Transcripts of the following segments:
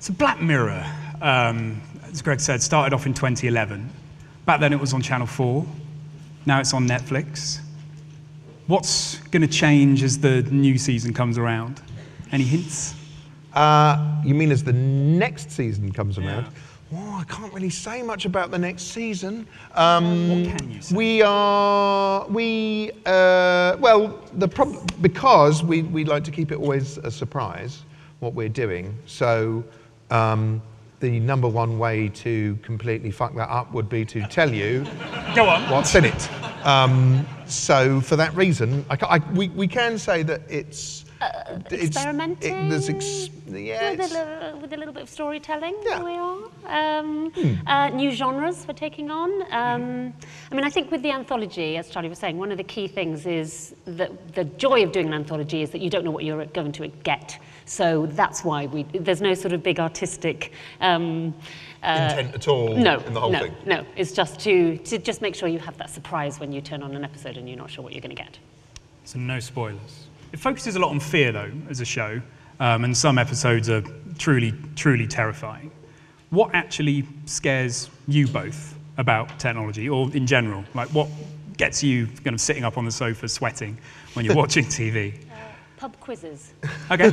So Black Mirror, as Greg said, started off in 2011. Back then it was on Channel 4. Now it's on Netflix. What's going to change as the new season comes around? Any hints? You mean as the next season comes around? Yeah. Oh, I can't really say much about the next season. What can you say? Because we like to keep it always a surprise, what we're doing. So the number one way to completely fuck that up would be to tell you Go on. What's in it. So for that reason, we can say that it's... experimenting with a little bit of storytelling. Yeah. We are new genres we're taking on. I mean, I think with the anthology, as Charlie was saying, one of the key things is that the joy of doing an anthology is that you don't know what you're going to get. So that's why there's no sort of big artistic intent at all in the whole thing. No, it's just to just make sure you have that surprise when you turn on an episode and you're not sure what you're going to get. So no spoilers. It focuses a lot on fear, though, as a show, and some episodes are truly, truly terrifying. What actually scares you both about technology, or in general? Like, what gets you kind of sitting up on the sofa sweating when you're watching TV? Pub quizzes. Okay.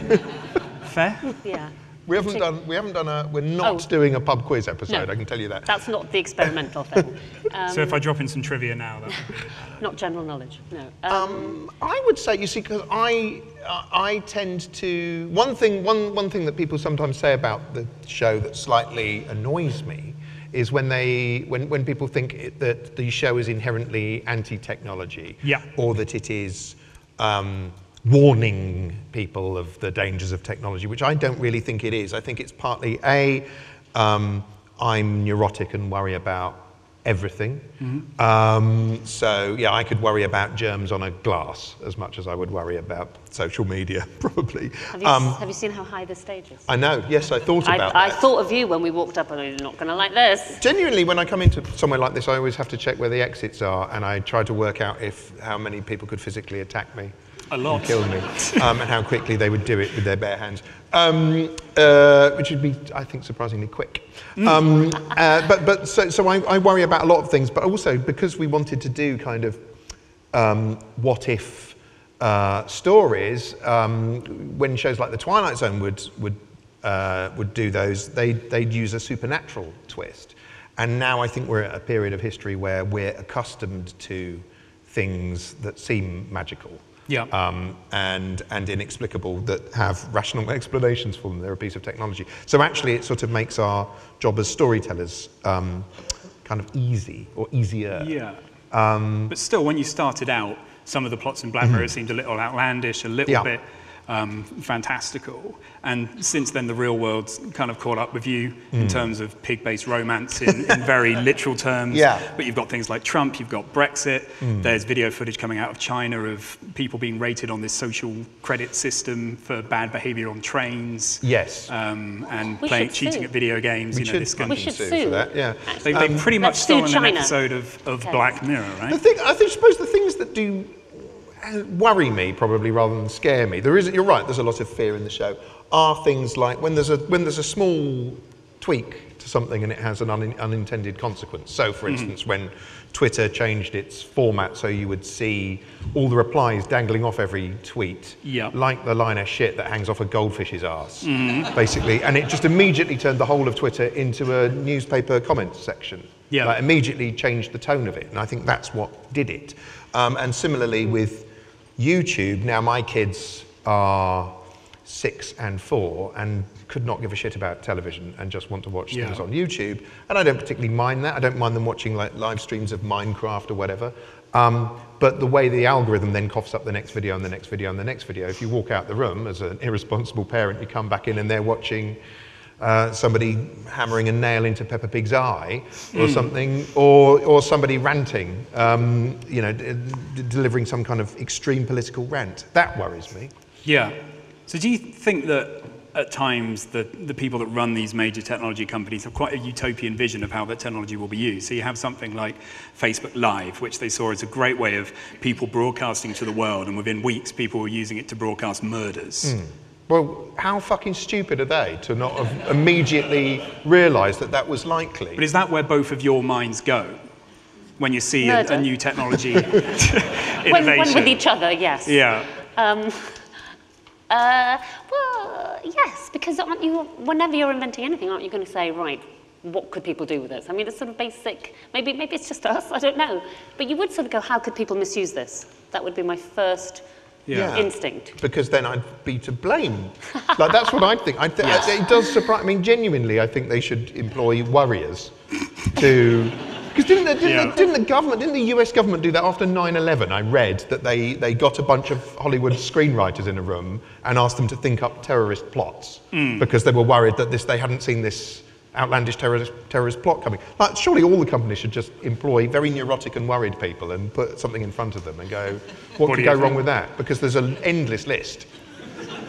Fair. Yeah. We're not doing a pub quiz episode, no, I can tell you that. That's not the experimental thing. So if I drop in some trivia now, then... Not general knowledge, no. I would say, you see, because I tend to... One thing that people sometimes say about the show that slightly annoys me is when people think that the show is inherently anti-technology, yeah, or that it is... warning people of the dangers of technology, which I don't really think it is. I think it's partly, I'm neurotic and worry about everything. Mm-hmm. So, yeah, I could worry about germs on a glass as much as I would worry about social media, probably. Have you seen how high the stage is? I know, yes, I thought about that. I thought of you when we walked up and I'm not going to like this. Genuinely, when I come into somewhere like this, I always have to check where the exits are, and I try to work out how many people could physically attack me. A lot. Kill me, and how quickly they would do it with their bare hands, which would be, I think, surprisingly quick. So I worry about a lot of things, but also because we wanted to do kind of what if stories. When shows like The Twilight Zone would do those, they'd use a supernatural twist, and now I think we're at a period of history where we're accustomed to things that seem magical. Yeah. And inexplicable, that have rational explanations for them. They're a piece of technology. So actually it sort of makes our job as storytellers kind of easy, or easier. Yeah. But still, when you started out, some of the plots in Black Mirror seemed a little outlandish, a little bit fantastical. And since then the real world's kind of caught up with you in terms of pig-based romance in very literal terms. Yeah. But you've got things like Trump, you've got Brexit, there's video footage coming out of China of people being rated on this social credit system for bad behavior on trains. Yes. And cheating at video games, we should sue for that, yeah. They've pretty much stolen an episode of Black Mirror, right? I suppose the things that do worry me, probably, rather than scare me. You're right, there's a lot of fear in the show. Are things like when there's a small tweak to something and it has an unintended consequence. So, for instance, when Twitter changed its format so you would see all the replies dangling off every tweet, like the line of shit that hangs off a goldfish's arse, basically, and it just immediately turned the whole of Twitter into a newspaper comments section. Yeah. Like, immediately changed the tone of it, and I think that's what did it. And similarly with YouTube, now my kids are 6 and 4 and could not give a shit about television and just want to watch things on YouTube. And I don't particularly mind that. I don't mind them watching like live streams of Minecraft or whatever. But the way the algorithm then coughs up the next video and the next video and the next video, if you walk out the room as an irresponsible parent, you come back in and they're watching somebody hammering a nail into Peppa Pig's eye or something, or somebody ranting, you know, delivering some kind of extreme political rant. That worries me. Yeah. So do you think that at times the people that run these major technology companies have quite a utopian vision of how that technology will be used? So you have something like Facebook Live, which they saw as a great way of people broadcasting to the world, and within weeks people were using it to broadcast murders. Well, how fucking stupid are they to not have immediately realised that that was likely? But is that where both of your minds go? When you see a new technology innovation? When with each other, yes. Yeah. Well, yes, because aren't you, whenever you're inventing anything, aren't you going to say, right, what could people do with this? I mean, it's sort of basic, maybe it's just us, I don't know. But you would sort of go, how could people misuse this? That would be my first instinct. Because then I'd be to blame. Like, that's what I'd think. It does surprise, I mean, genuinely, I think they should employ worriers to... Because didn't the US government do that after 9/11? I read that they got a bunch of Hollywood screenwriters in a room and asked them to think up terrorist plots because they were worried that they hadn't seen this outlandish terrorist plot coming. Like, surely all the companies should just employ very neurotic and worried people and put something in front of them and go, what could go wrong with that? Because there's an endless list.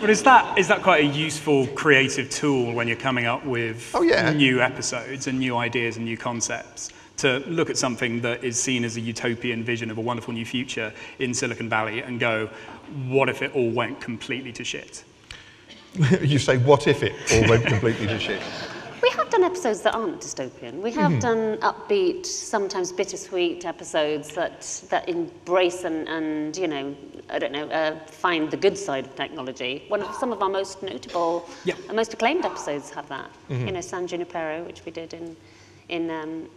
But is that quite a useful creative tool when you're coming up with new episodes and new ideas and new concepts? To look at something that is seen as a utopian vision of a wonderful new future in Silicon Valley and go, what if it all went completely to shit? You say, what if it all went completely to shit? We have done episodes that aren't dystopian. We have done upbeat, sometimes bittersweet episodes that embrace and you know, I don't know, find the good side of technology. Some of our most notable, most acclaimed episodes have that. You know, San Junipero, which we did in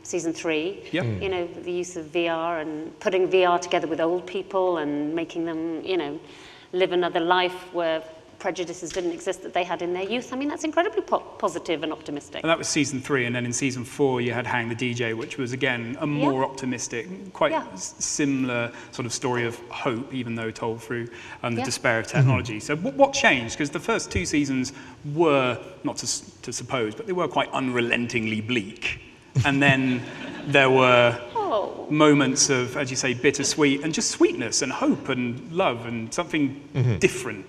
season 3, you know, the use of VR and putting VR together with old people and making them, you know, live another life where prejudices didn't exist that they had in their youth. I mean, that's incredibly positive and optimistic. And that was season 3, and then in season 4 you had Hang the DJ, which was again a more optimistic, quite similar sort of story of hope, even though told through the despair of technology. So what changed? Because the first 2 seasons were, not to suppose, but they were quite unrelentingly bleak. And then there were moments of, as you say, bittersweet and just sweetness and hope and love and something different.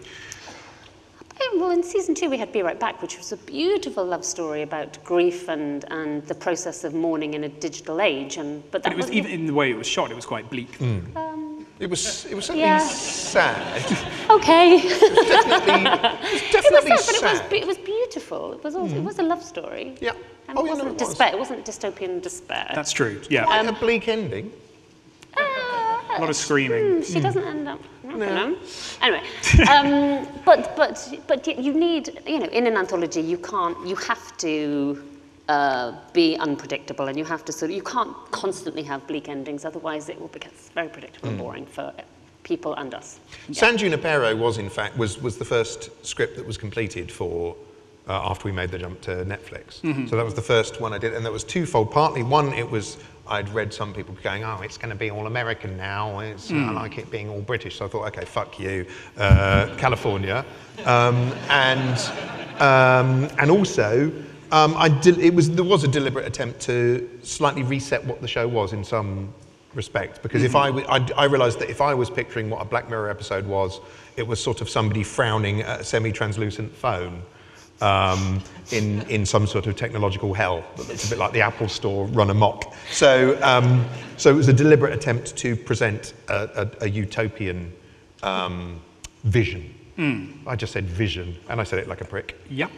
Well, in season 2 we had Be Right Back, which was a beautiful love story about grief and the process of mourning in a digital age. But it was even in the way it was shot, it was quite bleak. It was certainly sad. Okay. It was definitely sad, but it was beautiful. It was also, it was a love story. Yeah. And it wasn't dystopian despair. That's true. Yeah. And a bleak ending. A lot of screaming. She doesn't end up. No. Anyway, but you need, you know, in an anthology you have to be unpredictable, and you have to you can't constantly have bleak endings, otherwise it will become very predictable and boring for people and us. Yeah. San Junipero was in fact was the first script that was completed for after we made the jump to Netflix. So that was the first one I did, and that was twofold. Partly one, it was. I'd read some people going, oh, it's going to be all American now. It's, I like it being all British. So I thought, okay, fuck you, California. And also, there was a deliberate attempt to slightly reset what the show was in some respects. Because I realised that if I was picturing what a Black Mirror episode was, it was sort of somebody frowning at a semi-translucent phone. In some sort of technological hell that looks a bit like the Apple Store run amok. So it was a deliberate attempt to present a utopian vision. I just said vision, and I said it like a prick. Yeah.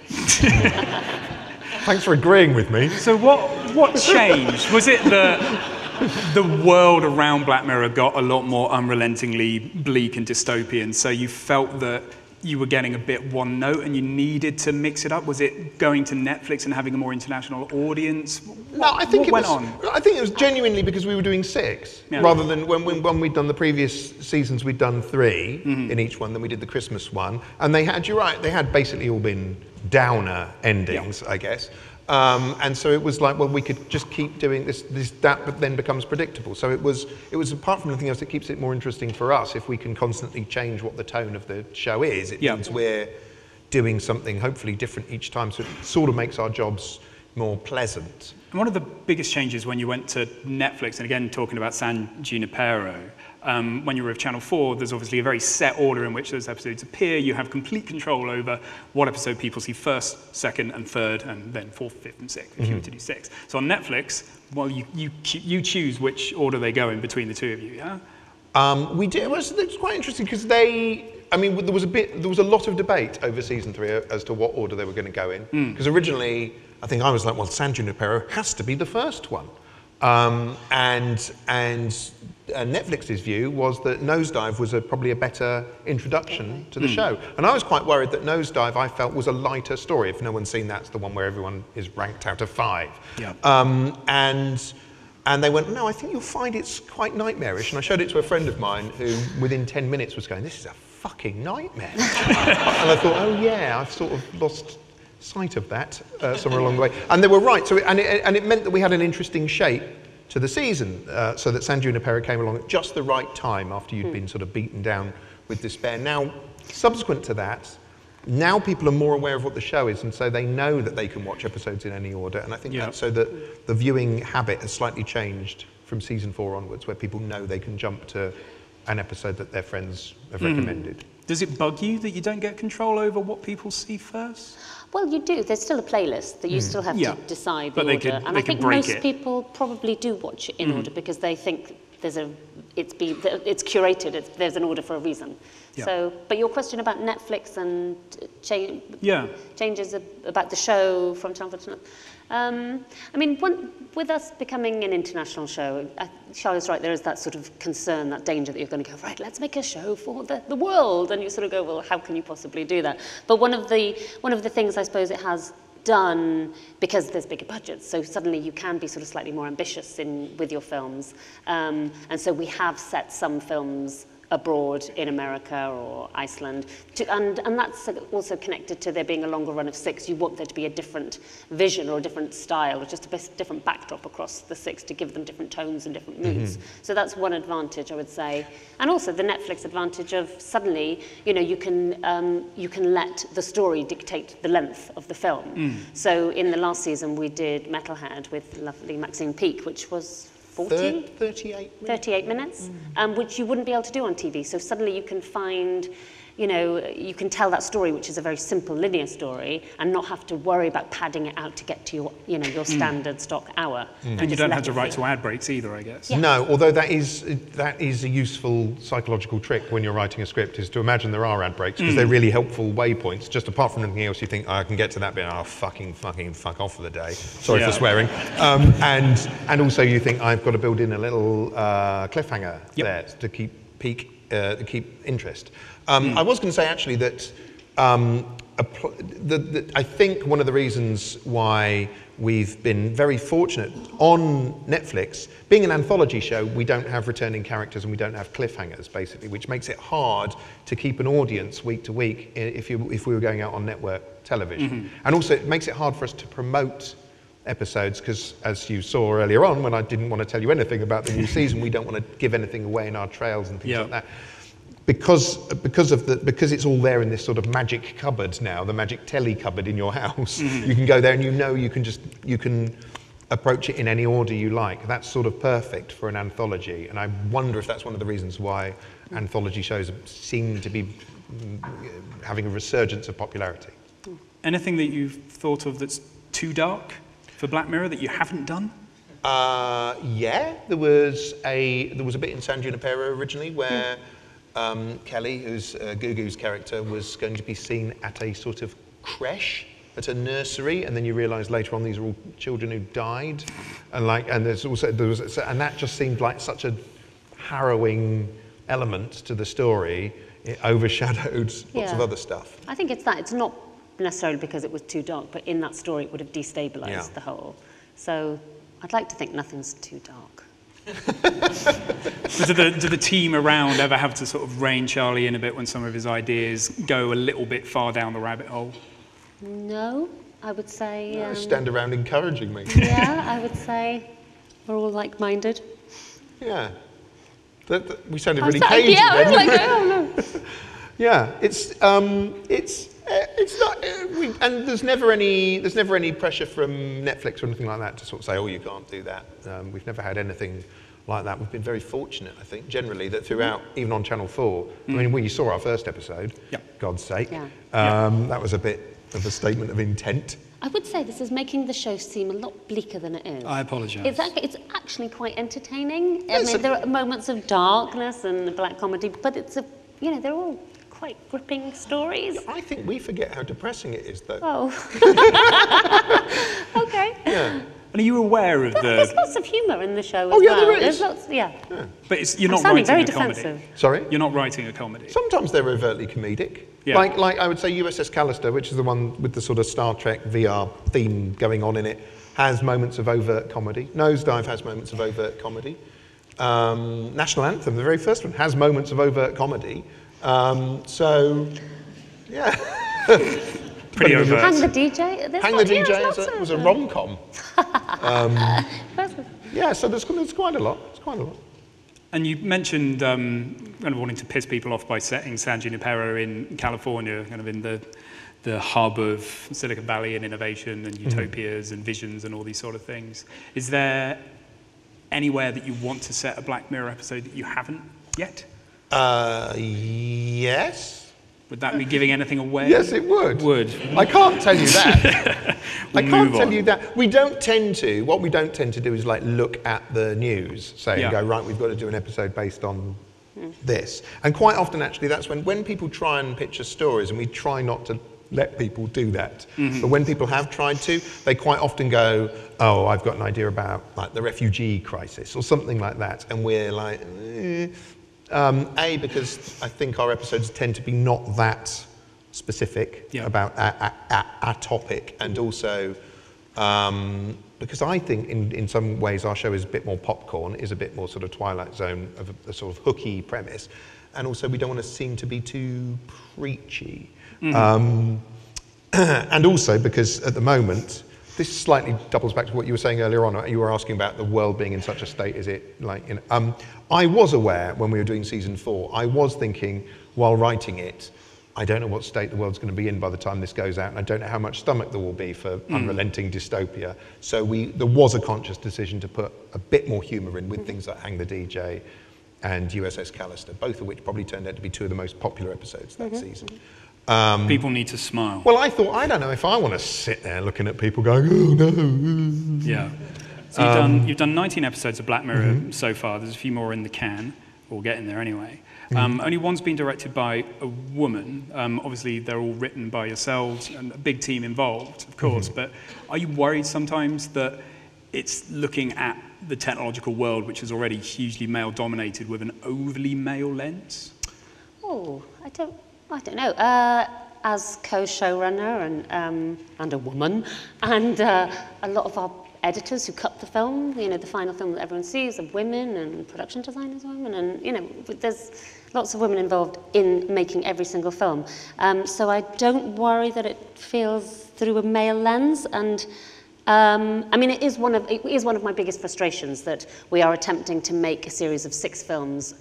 Thanks for agreeing with me. So what changed? Was it the world around Black Mirror got a lot more unrelentingly bleak and dystopian, so you felt that you were getting a bit one note and you needed to mix it up? Was it going to Netflix and having a more international audience? I think it was genuinely because we were doing 6, rather than when we'd done the previous seasons, we'd done 3 in each one, then we did the Christmas one. And they had basically all been downer endings, I guess. And so it was like, well, we could just keep doing this, but then becomes predictable. So it was apart from anything else, it keeps it more interesting for us if we can constantly change what the tone of the show is. It means we're doing something hopefully different each time, so it sort of makes our jobs more pleasant. And one of the biggest changes when you went to Netflix, and again talking about San Junipero, when you were with Channel 4, there's obviously a very set order in which those episodes appear. You have complete control over what episode people see first, second, and third, and then 4th, 5th, and 6th, if you were to do 6. So on Netflix, well, you choose which order they go in between the two of you, yeah? We do. It's quite interesting because I mean, there was a lot of debate over season 3 as to what order they were going to go in. Because originally, I think I was like, well, San Junipero has to be the first one. Netflix's view was that Nosedive was probably a better introduction to the show. And I was quite worried that Nosedive, I felt, was a lighter story. If no one's seen that, it's the one where everyone is ranked out of 5. Yeah. And they went, no, I think you'll find it's quite nightmarish. And I showed it to a friend of mine who, within 10 minutes, was going, this is a fucking nightmare. And I thought, oh yeah, I've sort of lost sight of that somewhere along the way. And they were right. So it meant that we had an interesting shape to the season, so that San Junipero came along at just the right time after you'd been sort of beaten down with despair. Now, subsequent to that, now people are more aware of what the show is, and so they know that they can watch episodes in any order. And I think that's so that the viewing habit has slightly changed from season 4 onwards, where people know they can jump to an episode that their friends have recommended. Does it bug you that you don't get control over what people see first? Well, you do. There's still a playlist that you still have to decide the order. And I think most people probably do watch it in order because they think it's curated. There's an order for a reason. Yeah. So, but your question about Netflix and changes about the show from Channel 4 to Channel 4. I mean, with us becoming an international show, Charlie's right, there is that sort of concern, that danger that you're going to go, right, let's make a show for the world. And you sort of go, well, how can you possibly do that? But one of the things I suppose it has done, because there's bigger budgets, so suddenly you can be sort of slightly more ambitious with your films. And so we have set some films abroad in America or Iceland. And that's also connected to there being a longer run of 6. You want there to be a different vision or a different style or just a different backdrop across the 6 to give them different tones and different moods. So that's one advantage, I would say. And also the Netflix advantage of suddenly, you can let the story dictate the length of the film. So in the last season, we did Metalhead with lovely Maxine Peake, which was 38 minutes, which you wouldn't be able to do on TV. So suddenly you can find, you can tell that story, which is a very simple linear story, and not have to worry about padding it out to get to your standard stock hour. And you don't have to write to ad breaks either, I guess. Yeah. No, although that is a useful psychological trick when you're writing a script, is to imagine there are ad breaks, because they're really helpful waypoints. Just apart from anything else, you think, oh, I can get to that bit, I'll fucking fuck off for the day. Sorry for swearing. And also you think, I've got to build in a little cliffhanger there to keep interest. I was going to say actually that I think one of the reasons why we've been very fortunate on Netflix, being an anthology show, we don't have returning characters and we don't have cliffhangers, basically, which makes it hard to keep an audience week to week if we were going out on network television. And also it makes it hard for us to promote episodes, because as you saw earlier on, when I didn't want to tell you anything about the new season, we don't want to give anything away in our trails and things like that. Because it's all there in this sort of magic cupboard now, the magic telly cupboard in your house. You can go there and you can approach it in any order you like. That's sort of perfect for an anthology, and I wonder if that's one of the reasons why anthology shows seem to be having a resurgence of popularity. Anything that you've thought of that's too dark for Black Mirror that you haven't done? Yeah, there was a bit in San Junipero originally where Kelly, who's Gugu's character, was going to be seen at a sort of creche, at a nursery, and then you realise later on these are all children who died, and that just seemed like such a harrowing element to the story. It overshadowed lots of other stuff. I think it's that it's not necessarily because it was too dark, but in that story it would have destabilised the whole. So I'd like to think nothing's too dark. So do the team around ever have to sort of rein Charlie in a bit when some of his ideas go a little bit far down the rabbit hole? No, I would say... No, stand around encouraging me. Yeah, I would say we're all like-minded. Yeah. We sounded really cagey then. Yeah, I was like, oh, no. Yeah, it's not, and there's never any pressure from Netflix or anything like that to sort of say, oh, you can't do that. We've never had anything like that. We've been very fortunate, I think, generally, that throughout, even on Channel 4, I mean, when you saw our first episode, God's sake, that was a bit of a statement of intent. I would say this is making the show seem a lot bleaker than it is. I apologise. It's actually quite entertaining. I mean, there are moments of darkness and black comedy, but they're all quite gripping stories. I think we forget how depressing it is, though. Oh. Okay. Yeah. And are you aware of the... There's lots of humour in the show as well. There is. There's lots, yeah. But it's, you're not writing a comedy. Sorry? You're not writing a comedy. Sometimes they're overtly comedic. Yeah. Like I would say USS Callister, which is the one with the sort of Star Trek VR theme going on in it, has moments of overt comedy. Nosedive has moments of overt comedy. National Anthem, the very first one, has moments of overt comedy. So, yeah. Pretty overt. Hang the DJ. Hang the DJ was a rom-com. Yeah, so there's quite a lot. It's quite a lot. And you mentioned kind of wanting to piss people off by setting San Junipero in California, kind of in the hub of Silicon Valley and innovation and utopias and visions and all these sort of things. Is there anywhere that you want to set a Black Mirror episode that you haven't yet? Yes. Would that be giving anything away? Yes, it would. I can't tell you that. I can't tell you that. We don't tend to. What we don't tend to do is like look at the news, say, and go, right, we've got to do an episode based on this. And quite often, actually, that's when people try and picture stories, and we try not to let people do that. But when people have tried to, they quite often go, oh, I've got an idea about like the refugee crisis or something like that. And we're like, eh. A, because I think our episodes tend to be not that specific about a topic, and also because I think in some ways our show is a bit more popcorn, is a bit more sort of Twilight Zone, of a sort of hooky premise, and also we don't want to seem to be too preachy. And also because at the moment, this slightly doubles back to what you were saying earlier on. You were asking about the world being in such a state. Is it like? You know, I was aware when we were doing season 4. I was thinking while writing it, I don't know what state the world's going to be in by the time this goes out, and I don't know how much stomach there will be for unrelenting dystopia. So there was a conscious decision to put a bit more humour in with things like Hang the DJ and USS Callister, both of which probably turned out to be two of the most popular episodes that season. People need to smile. Well, I thought, I don't know if I want to sit there looking at people going, oh, no. Yeah. So you've done 19 episodes of Black Mirror so far. There's a few more in the can, or getting there anyway. Only one's been directed by a woman. Obviously, they're all written by yourselves and a big team involved, of course. But are you worried sometimes that it's looking at the technological world, which is already hugely male-dominated, with an overly male lens? Oh, I don't know. As co-showrunner and a woman, and a lot of our editors who cut the film, you know, the final film that everyone sees, are women, and production designers are women, and you know, there's lots of women involved in making every single film. So I don't worry that it feels through a male lens, and I mean, it is one of my biggest frustrations that we are attempting to make a series of 6 films,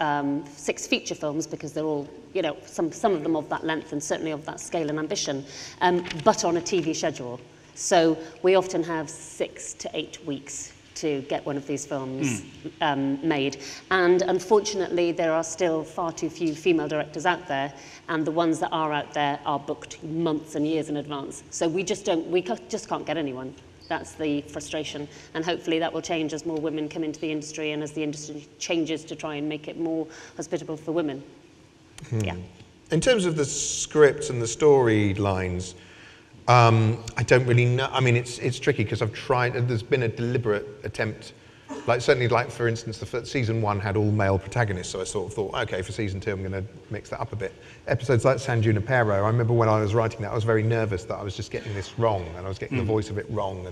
6 feature films, because they're all, you know, some of them of that length and certainly of that scale and ambition, but on a TV schedule. So we often have 6 to 8 weeks to get one of these films made. And unfortunately, there are still far too few female directors out there, and the ones that are out there are booked months and years in advance. So we just can't get anyone. That's the frustration, and hopefully that will change as more women come into the industry and as the industry changes to try and make it more hospitable for women. Yeah. In terms of the scripts and the storylines, I don't really know. I mean, it's tricky because I've tried. There's been a deliberate attempt, like certainly, like for instance, the season 1 had all male protagonists, so I sort of thought, okay, for season 2, I'm going to mix that up a bit. Episodes like San Junipero, I remember when I was writing that, I was very nervous that I was just getting this wrong, and I was getting the voice of it wrong,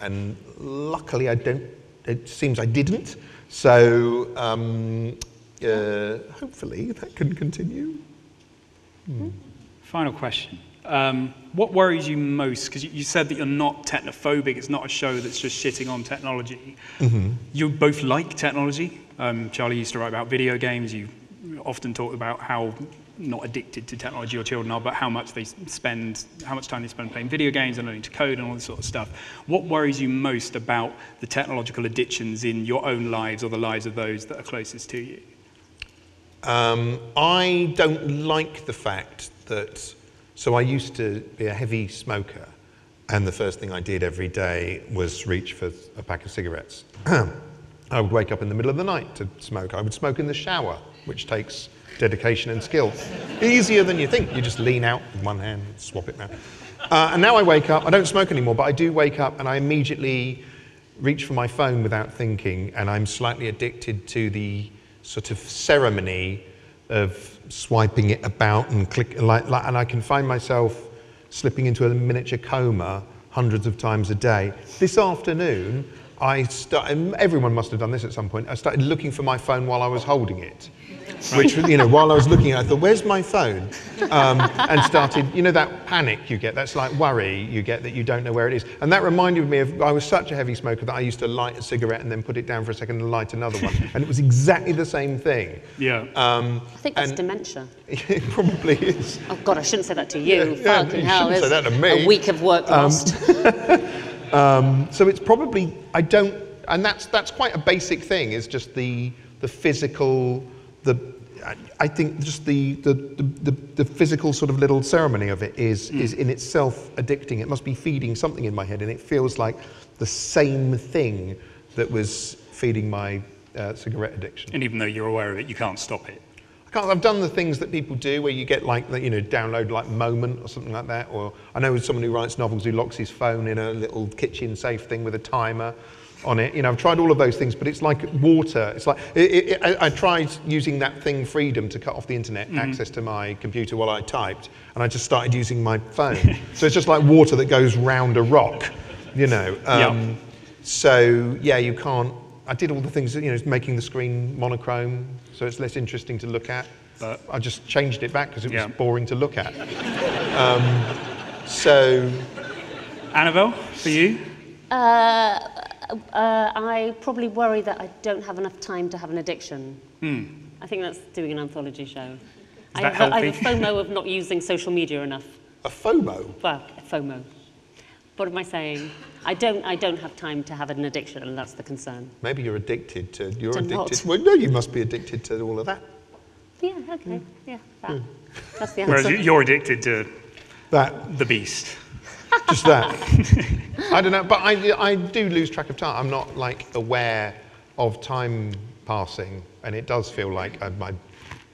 and luckily I don't. It seems I didn't. So hopefully that can continue. Final question. What worries you most? Because you said that you're not technophobic. It's not a show that's just shitting on technology. You both like technology. Charlie used to write about video games. You often talk about how not addicted to technology your children are, but how much time they spend playing video games and learning to code and all this sort of stuff. What worries you most about the technological addictions in your own lives or the lives of those that are closest to you? I don't like the fact that... So I used to be a heavy smoker, and the first thing I did every day was reach for a pack of cigarettes. I would wake up in the middle of the night to smoke. I would smoke in the shower, which takes dedication and skill. Easier than you think. You just lean out with one hand, swap it around. And now I wake up. I don't smoke anymore, but I do wake up and I immediately reach for my phone without thinking, and I'm slightly addicted to the sort of ceremony of swiping it about and click, and I can find myself slipping into a miniature coma hundreds of times a day. This afternoon, everyone must have done this at some point, I started looking for my phone while I was holding it. Which, you know, while I was looking, I thought, where's my phone? And started, you know, that panic you get, that's like worry you get that you don't know where it is. And that reminded me of, I was such a heavy smoker that I used to light a cigarette and then put it down for a second and light another one. And it was exactly the same thing. Yeah. I think that's dementia. It probably is. Oh, God, I shouldn't say that to you. Yeah, fucking hell, shouldn't say that to me. A week of work lost. So it's probably, and that's quite a basic thing, is just the physical... I think just the physical sort of little ceremony of it is in itself addicting. It must be feeding something in my head, and it feels like the same thing that was feeding my cigarette addiction. And even though you're aware of it, you can't stop it. I can't. I've done the things that people do, where you get like, you know, download like Moment or something like that. Or I know someone who writes novels who locks his phone in a little kitchen safe thing with a timer on it. You know, I've tried all of those things, but it's like water. It's like I tried using that thing Freedom to cut off the internet access to my computer while I typed, and I just started using my phone. So it's just like water that goes round a rock, you know. Yep. So yeah, you can't. I did all the things, you know, making the screen monochrome so it's less interesting to look at. But I just changed it back because it was boring to look at. So, Annabel, for you. I probably worry that I don't have enough time to have an addiction. I think that's doing an anthology show. I have a FOMO of not using social media enough. A FOMO? Well, a FOMO. What am I saying? I don't have time to have an addiction, and that's the concern. Maybe you're addicted to... You're addicted. Well, no, you must be addicted to all of that. Yeah, OK. Yeah, that. That's the answer. Whereas you're addicted to... That. The beast. Just that. I don't know, but I do lose track of time. I'm not like aware of time passing, and it does feel like my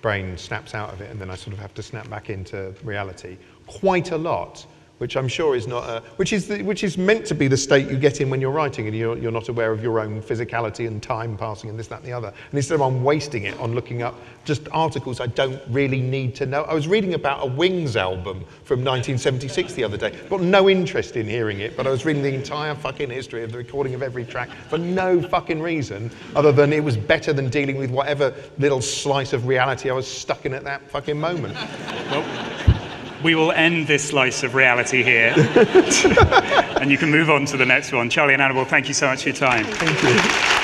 brain snaps out of it, and then I sort of have to snap back into reality quite a lot, which I'm sure is not a, which is meant to be the state you get in when you're writing, and you're not aware of your own physicality and time passing and this, that, and the other. And instead, I'm wasting it on looking up just articles I don't really need to know. I was reading about a Wings album from 1976 the other day. Got no interest in hearing it, but I was reading the entire fucking history of the recording of every track for no fucking reason, other than it was better than dealing with whatever little slice of reality I was stuck in at that fucking moment. Well, we will end this slice of reality here. And you can move on to the next one. Charlie and Annabel, thank you so much for your time. Thank you.